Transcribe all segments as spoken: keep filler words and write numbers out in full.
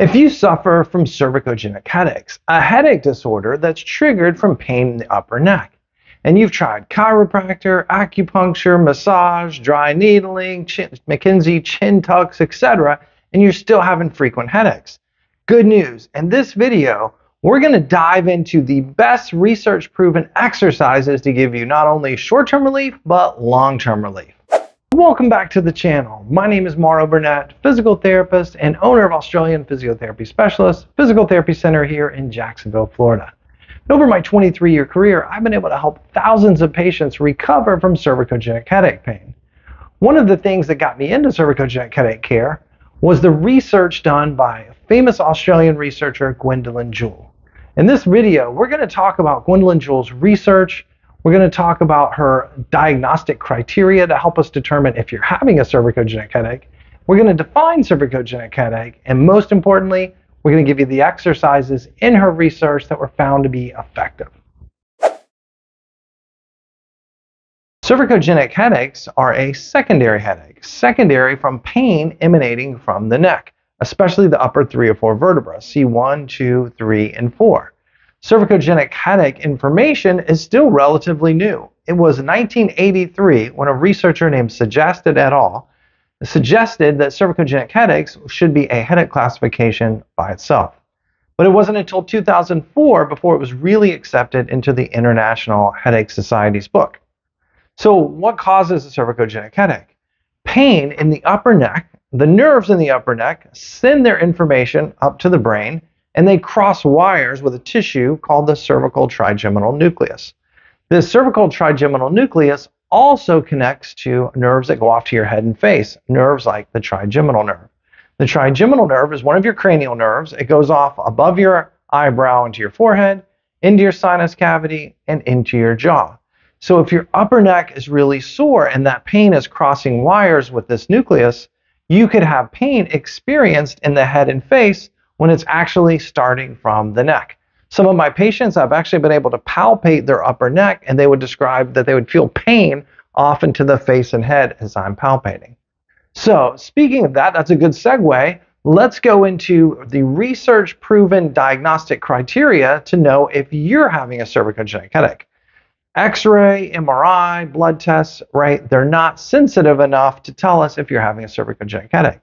If you suffer from cervicogenic headaches, a headache disorder that's triggered from pain in the upper neck, and you've tried chiropractor, acupuncture, massage, dry needling, chin, McKinsey, chin tucks, et cetera, and you're still having frequent headaches. Good news, in this video, we're going to dive into the best research-proven exercises to give you not only short-term relief, but long-term relief. Welcome back to the channel. My name is Marrow Burnett, physical therapist and owner of Australian Physiotherapy Specialist Physical Therapy Center here in Jacksonville, Florida. Over my twenty-three year career, I've been able to help thousands of patients recover from cervicogenic headache pain. One of the things that got me into cervicogenic headache care was the research done by famous Australian researcher Gwen Jull. In this video, we're going to talk about Gwen Jull's research. We're going to talk about her diagnostic criteria to help us determine if you're having a cervicogenic headache. We're going to define cervicogenic headache, and most importantly, we're going to give you the exercises in her research that were found to be effective. Cervicogenic headaches are a secondary headache, secondary from pain emanating from the neck, especially the upper three or four vertebrae, C one, two, three, and four. Cervicogenic headache information is still relatively new. It was nineteen eighty-three when a researcher named Sjaastad et al. suggested that cervicogenic headaches should be a headache classification by itself. But it wasn't until two thousand four before it was really accepted into the International Headache Society's book. So what causes a cervicogenic headache? Pain in the upper neck, the nerves in the upper neck send their information up to the brain, and they cross wires with a tissue called the cervical trigeminal nucleus. This cervical trigeminal nucleus also connects to nerves that go off to your head and face, nerves like the trigeminal nerve. The trigeminal nerve is one of your cranial nerves. It goes off above your eyebrow into your forehead, into your sinus cavity, and into your jaw. So if your upper neck is really sore and that pain is crossing wires with this nucleus, you could have pain experienced in the head and face when it's actually starting from the neck. Some of my patients, I've actually been able to palpate their upper neck, and they would describe that they would feel pain off into the face and head as I'm palpating. So speaking of that, that's a good segue. Let's go into the research-proven diagnostic criteria to know if you're having a cervicogenic headache. X-ray, M R I, blood tests, right? They're not sensitive enough to tell us if you're having a cervicogenic headache.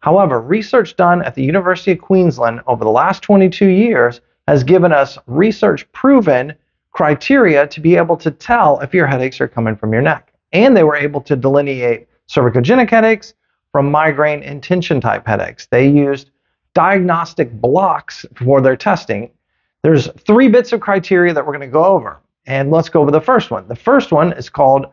However, research done at the University of Queensland over the last twenty-two years has given us research-proven criteria to be able to tell if your headaches are coming from your neck. And they were able to delineate cervicogenic headaches from migraine and tension-type headaches. They used diagnostic blocks for their testing. There's three bits of criteria that we're going to go over. And let's go over the first one. The first one is called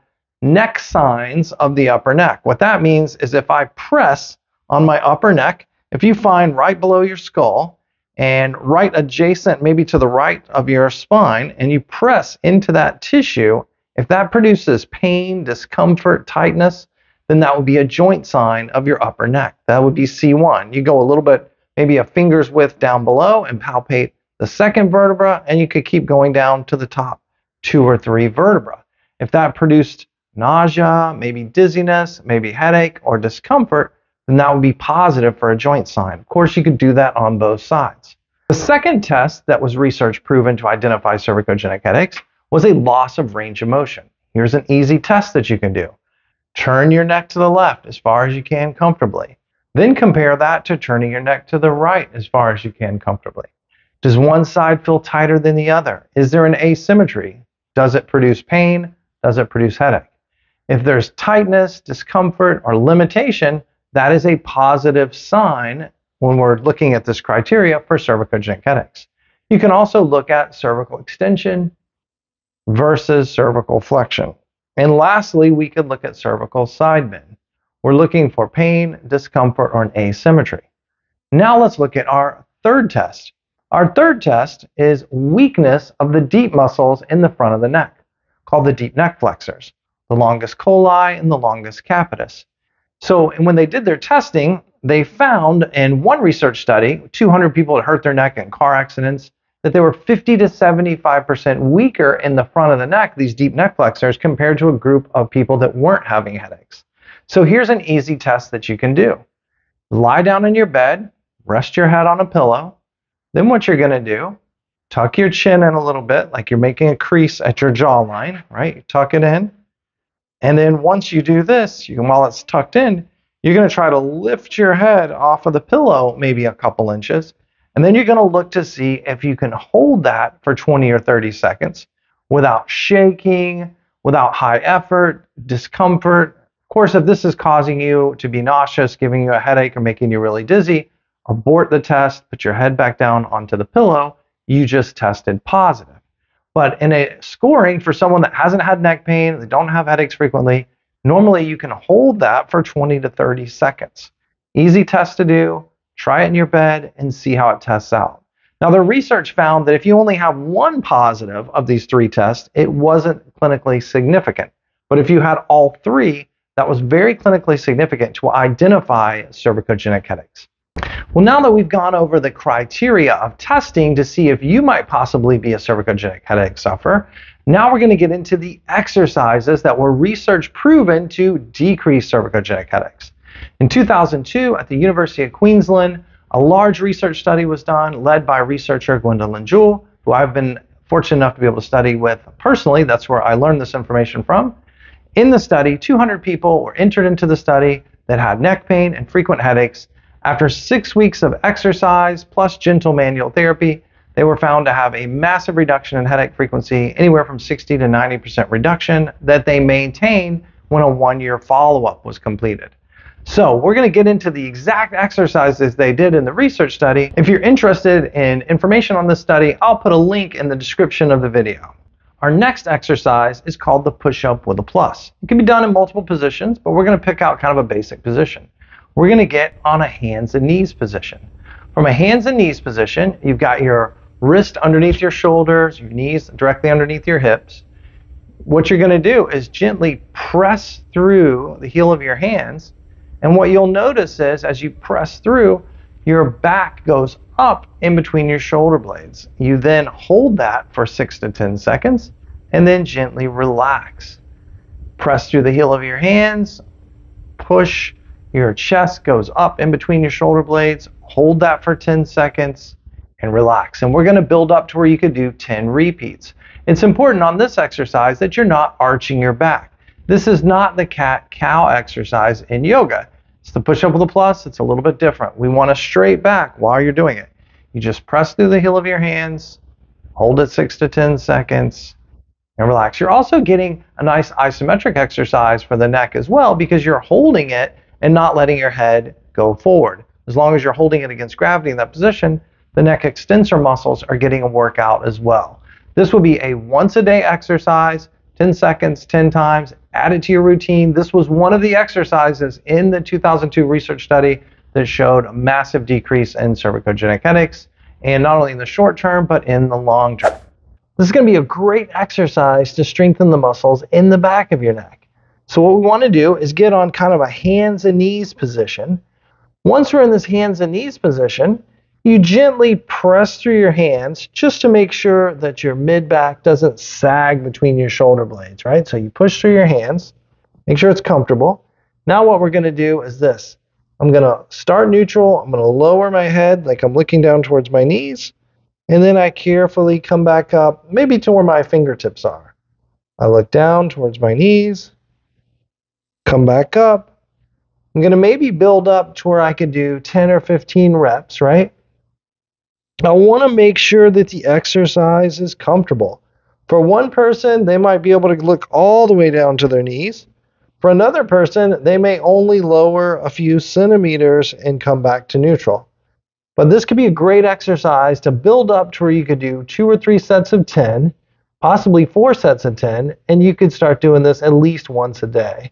neck signs of the upper neck. What that means is if I press on my upper neck, if you find right below your skull, and right adjacent, maybe to the right of your spine, and you press into that tissue, if that produces pain, discomfort, tightness, then that would be a joint sign of your upper neck. That would be C one. You go a little bit, maybe a finger's width down below and palpate the second vertebra, and you could keep going down to the top two or three vertebra. If that produced nausea, maybe dizziness, maybe headache or discomfort, then that would be positive for a joint sign. Of course, you could do that on both sides. The second test that was research proven to identify cervicogenic headaches was a loss of range of motion. Here's an easy test that you can do. Turn your neck to the left as far as you can comfortably. Then compare that to turning your neck to the right as far as you can comfortably. Does one side feel tighter than the other? Is there an asymmetry? Does it produce pain? Does it produce headache? If there's tightness, discomfort, or limitation, that is a positive sign when we're looking at this criteria for cervicogenic headaches. You can also look at cervical extension versus cervical flexion. And lastly, we could look at cervical side bend. We're looking for pain, discomfort, or an asymmetry. Now let's look at our third test. Our third test is weakness of the deep muscles in the front of the neck, called the deep neck flexors, the longus colli and the longus capitis. So when they did their testing, they found in one research study, two hundred people had hurt their neck in car accidents, that they were fifty to seventy-five percent weaker in the front of the neck, these deep neck flexors, compared to a group of people that weren't having headaches. So here's an easy test that you can do. Lie down in your bed, rest your head on a pillow. Then what you're going to do, tuck your chin in a little bit, like you're making a crease at your jawline, right? You tuck it in. And then once you do this, you can, while it's tucked in, you're going to try to lift your head off of the pillow, maybe a couple inches. And then you're going to look to see if you can hold that for twenty or thirty seconds without shaking, without high effort, discomfort. Of course, if this is causing you to be nauseous, giving you a headache, or making you really dizzy, abort the test, put your head back down onto the pillow. You just tested positive. But in a scoring for someone that hasn't had neck pain, they don't have headaches frequently, normally you can hold that for twenty to thirty seconds. Easy test to do. Try it in your bed and see how it tests out. Now, the research found that if you only have one positive of these three tests, it wasn't clinically significant. But if you had all three, that was very clinically significant to identify cervicogenic headaches. Well, now that we've gone over the criteria of testing to see if you might possibly be a cervicogenic headache sufferer, now we're going to get into the exercises that were research proven to decrease cervicogenic headaches. In two thousand two, at the University of Queensland, a large research study was done led by researcher Gwen Jull, who I've been fortunate enough to be able to study with personally. That's where I learned this information from. In the study, two hundred people were entered into the study that had neck pain and frequent headaches. After six weeks of exercise plus gentle manual therapy, they were found to have a massive reduction in headache frequency, anywhere from sixty to ninety percent reduction that they maintained when a one-year follow-up was completed. So we're going to get into the exact exercises they did in the research study. If you're interested in information on this study, I'll put a link in the description of the video. Our next exercise is called the push-up with a plus. It can be done in multiple positions, but we're going to pick out kind of a basic position. We're going to get on a hands and knees position. From a hands and knees position, you've got your wrist underneath your shoulders, your knees directly underneath your hips. What you're going to do is gently press through the heel of your hands. And what you'll notice is as you press through, your back goes up in between your shoulder blades. You then hold that for six to ten seconds and then gently relax. Press through the heel of your hands, push. Your chest goes up in between your shoulder blades, hold that for ten seconds, and relax. And we're going to build up to where you could do ten repeats. It's important on this exercise that you're not arching your back. This is not the cat-cow exercise in yoga. It's the push-up with a plus. It's a little bit different. We want a straight back while you're doing it. You just press through the heel of your hands, hold it six to ten seconds, and relax. You're also getting a nice isometric exercise for the neck as well because you're holding it and not letting your head go forward. As long as you're holding it against gravity in that position, the neck extensor muscles are getting a workout as well. This will be a once a day exercise, ten seconds, ten times, add it to your routine. This was one of the exercises in the two thousand two research study that showed a massive decrease in cervicogenic headaches, and not only in the short term, but in the long term. This is going to be a great exercise to strengthen the muscles in the back of your neck. So what we want to do is get on kind of a hands and knees position. Once we're in this hands and knees position, you gently press through your hands just to make sure that your mid-back doesn't sag between your shoulder blades, right? So you push through your hands, make sure it's comfortable. Now what we're going to do is this. I'm going to start neutral. I'm going to lower my head like I'm looking down towards my knees. And then I carefully come back up, maybe to where my fingertips are. I look down towards my knees. Come back up. I'm going to maybe build up to where I could do ten or fifteen reps, right? I want to make sure that the exercise is comfortable. For one person, they might be able to look all the way down to their knees. For another person, they may only lower a few centimeters and come back to neutral. But this could be a great exercise to build up to where you could do two or three sets of ten, possibly four sets of ten, and you could start doing this at least once a day.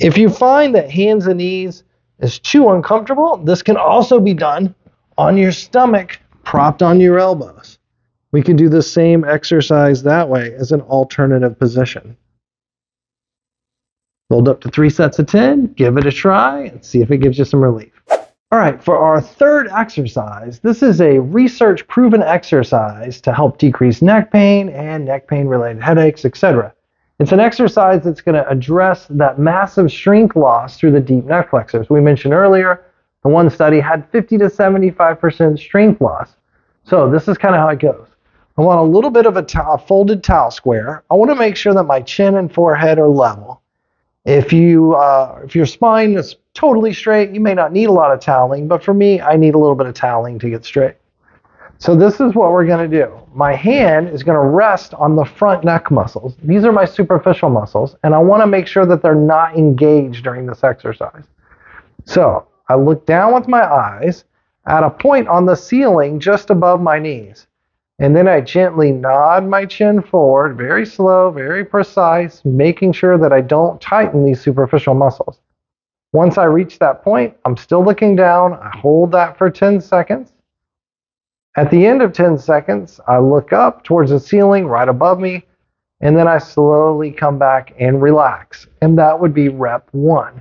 If you find that hands and knees is too uncomfortable, this can also be done on your stomach, propped on your elbows. We can do the same exercise that way as an alternative position. Build up to three sets of ten, give it a try, and see if it gives you some relief. All right, for our third exercise, this is a research-proven exercise to help decrease neck pain and neck pain-related headaches, et cetera. It's an exercise that's going to address that massive strength loss through the deep neck flexors. We mentioned earlier The one study had fifty to seventy-five percent strength loss. So this is kind of how it goes. I want a little bit of a, towel, a folded towel square. I want to make sure that my chin and forehead are level. If you, uh, if your spine is totally straight, you may not need a lot of toweling, but for me, I need a little bit of toweling to get straight. So this is what we're going to do. My hand is going to rest on the front neck muscles. These are my superficial muscles, and I want to make sure that they're not engaged during this exercise. So I look down with my eyes at a point on the ceiling just above my knees. And then I gently nod my chin forward, very slow, very precise, making sure that I don't tighten these superficial muscles. Once I reach that point, I'm still looking down. I hold that for ten seconds. At the end of ten seconds, I look up towards the ceiling right above me, and then I slowly come back and relax. And that would be rep one.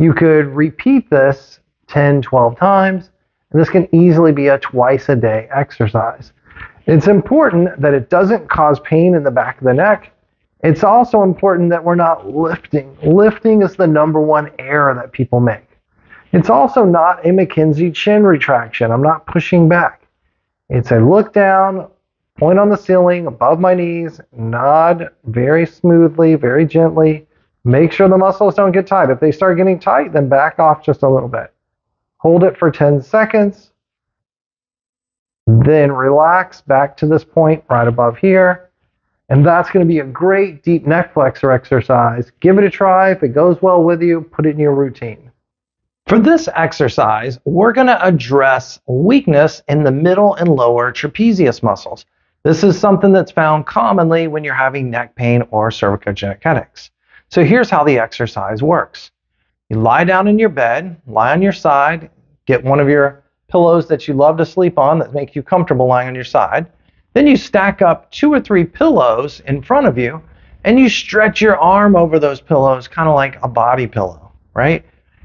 You could repeat this ten, twelve times, and this can easily be a twice a day exercise. It's important that it doesn't cause pain in the back of the neck. It's also important that we're not lifting. Lifting is the number one error that people make. It's also not a McKenzie chin retraction. I'm not pushing back. It's a look down, point on the ceiling, above my knees, nod very smoothly, very gently. Make sure the muscles don't get tight. If they start getting tight, then back off just a little bit. Hold it for ten seconds. Then relax back to this point right above here. And that's going to be a great deep neck flexor exercise. Give it a try. If it goes well with you, put it in your routine. For this exercise, we're going to address weakness in the middle and lower trapezius muscles. This is something that's found commonly when you're having neck pain or cervicogenic headaches. So here's how the exercise works. You lie down in your bed, lie on your side, get one of your pillows that you love to sleep on that make you comfortable lying on your side. Then you stack up two or three pillows in front of you and you stretch your arm over those pillows, kind of like a body pillow, right?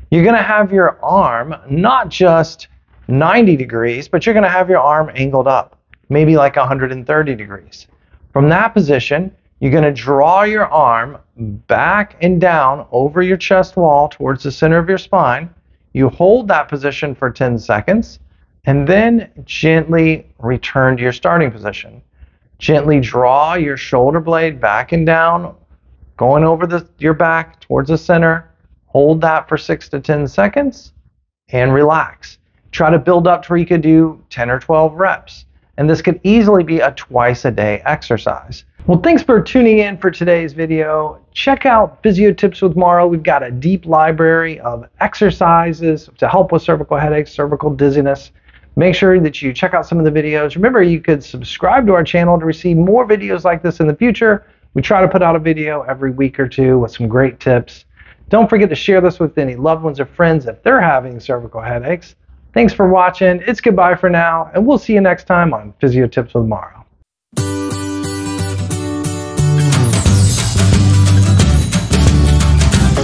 You're going to have your arm not just ninety degrees, but you're going to have your arm angled up, maybe like one hundred thirty degrees. From that position, you're going to draw your arm back and down over your chest wall towards the center of your spine. You hold that position for ten seconds and then gently return to your starting position. Gently draw your shoulder blade back and down, going over the, your back towards the center. Hold that for six to ten seconds and relax. Try to build up to where you could do ten or twelve reps. And this could easily be a twice a day exercise. Well, thanks for tuning in for today's video. Check out Physio Tips with Marrow. We've got a deep library of exercises to help with cervical headaches, cervical dizziness. Make sure that you check out some of the videos. Remember, you could subscribe to our channel to receive more videos like this in the future. We try to put out a video every week or two with some great tips. Don't forget to share this with any loved ones or friends if they're having cervical headaches. Thanks for watching. It's goodbye for now, and we'll see you next time on Physio Tips with Marrow.